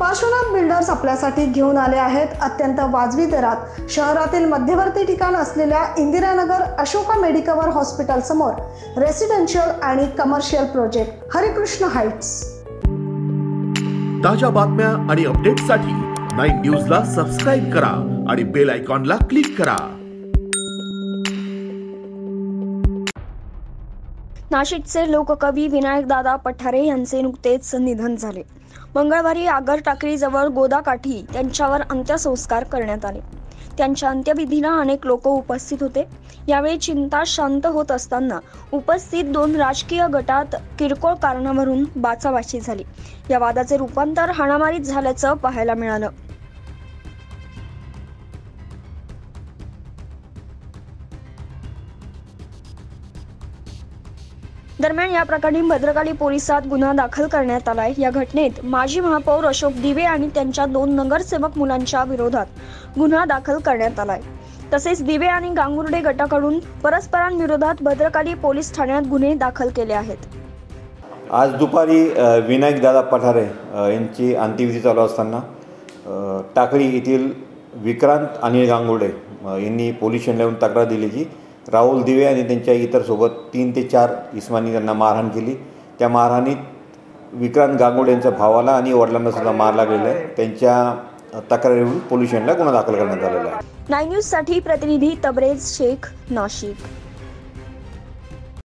Pashnath builders आपल्यासाठी घेऊन आले आहेत अत्यंत वाजवी दरात शहरातील मध्यवर्ती ठिकाण असलेल्या इंदिरा नगर अशोका मेडिकवर हॉस्पिटल समोर रेसिडेंशियल आणि कमर्शियल प्रोजेक्ट हरिकृष्णा हाइट्स। ताजा बातम्या आणि अपडेट्ससाठी 9 न्यूजला सबस्क्राइब करा आणि बेल आयकॉनला क्लिक करा। नाशिकचे लोककवी विनायक दादा पठारे यांचे नुकतेच निधन झाले। मंगळवारी आगर टाकळीजवळ गोदाकाठी त्यांच्यावर अंत्यसंस्कार करण्यात आले। त्यांच्या अंत्यविधीला अनेक लोक उपस्थित होते। यावेळी चिंता शांत होत असताना उपस्थित दोन राजकीय गटात किरकोळ कारणावरून बाचाबाची झाली। या वादाचे रूपांतर हाणामारीत झाल्याचं पाहायला मिळालं। दरम्यान या प्रकरणी भद्रकाली पोलिसात गुन्हा दाखल करण्यात आलाय। या घटनेत माजी महापौर राहुल दिवे आणि त्यांच्या दोन नगरसेवक मुलांच्या विरोधात गुन्हा दाखल करण्यात आलाय। तसेच दिवे आणि गांगुर्डे गटाकडून परस्परांविरोधात भद्रकाली पोलीस ठाण्यात गुन्हे दाखल केले आहेत। आज दुपारी विनायक दादा पठारे यांची अंत्यविधी चालू असताना टाकळी येथील विक्रांत अनिल गांगुर्डे यांनी पोलीस स्टेशनला तक्रार दिली की राहुल दिवे आणि त्यांच्या इतर सोबत 3 ते 4 इसमानी त्यांना मारहाण केली। त्या मारहाणीत विक्रांत गांगुडे यांच्या भावाला आणि वडिलांना सुद्धा मार लागलेला आहे। त्यांच्या तक्रारीवरून पोलिसांना गुन्हा दाखल करण्यात आलेला आहे। 9 न्यूजसाठी प्रतिनिधी तबरेज शेख, नाशिक।